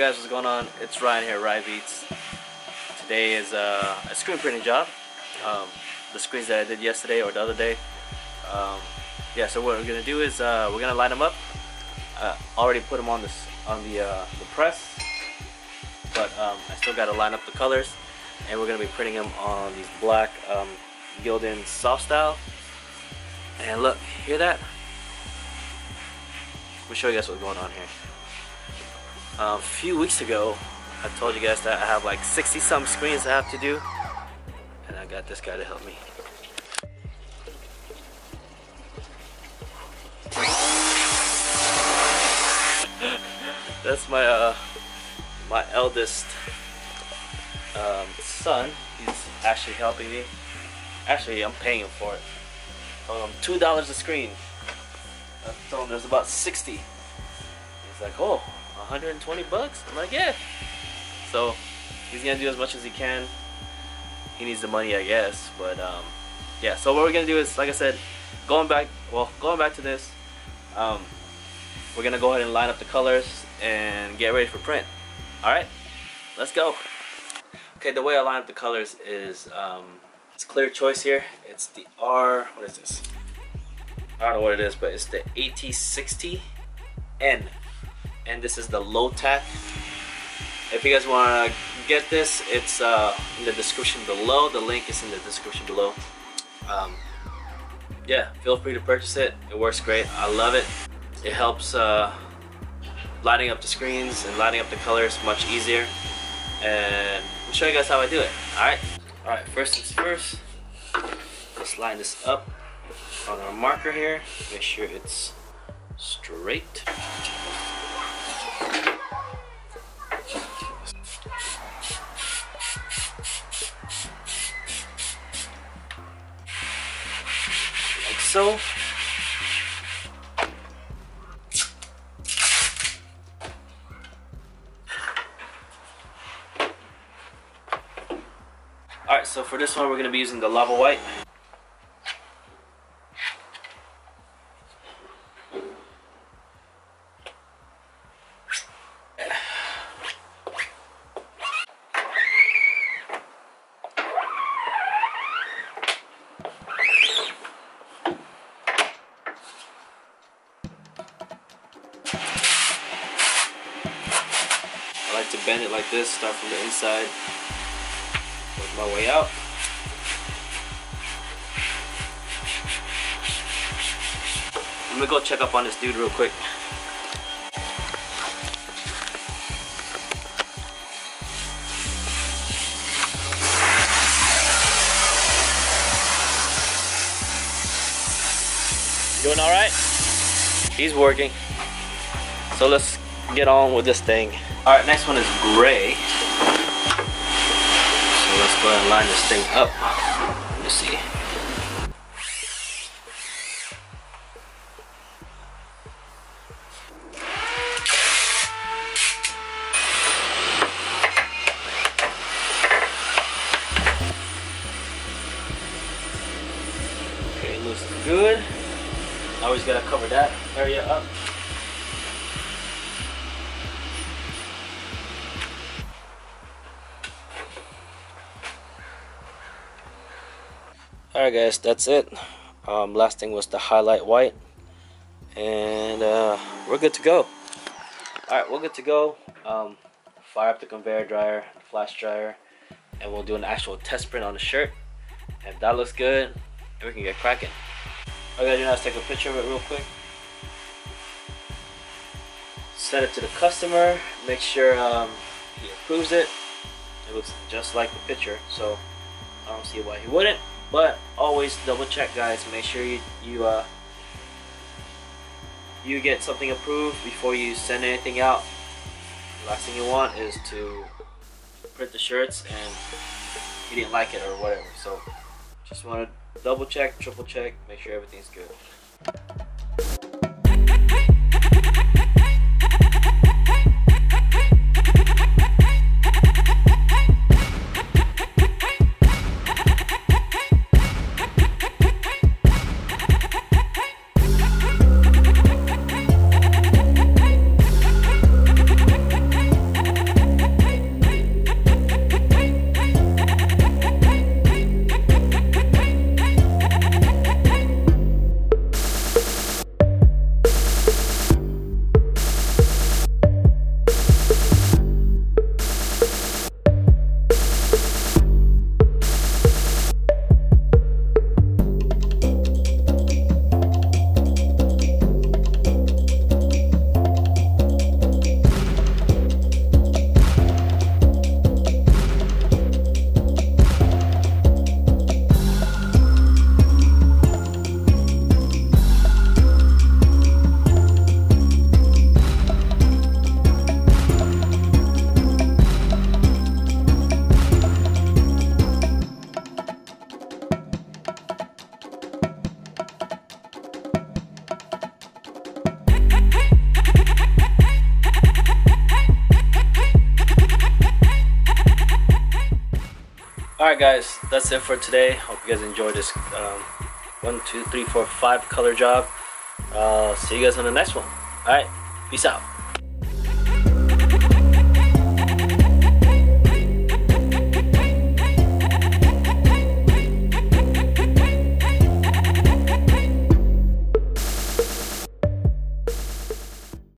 guys, what's going on? It's Ryan here, RhyBeats. Today is a screen printing job. The screens that I did yesterday or the other day. Yeah, so what we're gonna do is we're gonna line them up. Already put them on this on the press, but I still gotta line up the colors, and we're gonna be printing them on these black Gildan soft style. And look, hear that? Let me show you guys what's going on here. A few weeks ago, I told you guys that I have like 60-some screens I have to do, and I got this guy to help me. That's my my eldest son. He's actually helping me. Actually, I'm paying him for it. $2 a screen. I told him there's about 60. He's like, oh, 120 bucks? I'm like, yeah. So he's gonna do as much as he can. He needs the money, I guess. But yeah. So what we're gonna do is, like I said, going back to this, we're gonna go ahead and line up the colors and get ready for print. All right, let's go. Okay, the way I line up the colors is it's Clear Choice here. It's the R. What is this? I don't know what it is, but it's the AT60N, and this is the low tack. If you guys want to get this, it's in the description below. The link is in the description below. Yeah, feel free to purchase it. It works great. I love it. It helps lining up the screens and lining up the colors much easier. And I'll show you guys how I do it. All right. All right. First things first. Let's line this up on our marker here. Make sure it's straight. So, alright, so for this one we're going to be using the lava white. I like to bend it like this, start from the inside, work my way out. I'm gonna go check up on this dude real quick. Doing all right? He's working. So let's get on with this thing. All right, next one is gray. So let's go ahead and line this thing up. Let me see. Okay, it looks good. Now we just gotta cover that area up. Alright guys, that's it. Last thing was the highlight white, and we're good to go. Alright, we're good to go. Fire up the conveyor dryer, flash dryer, and we'll do an actual test print on the shirt. And if that looks good, we can get cracking. All you gotta do now is take a picture of it real quick. Send it to the customer, make sure he approves it. It looks just like the picture, so I don't see why he wouldn't. But always double check, guys. Make sure you get something approved before you send anything out. The last thing you want is to print the shirts and you didn't like it or whatever. So just want to double check, triple check, make sure everything's good. Alright guys, that's it for today. Hope you guys enjoyed this 1, 2, 3, 4, 5 color job. See you guys on the next one. Alright, peace out.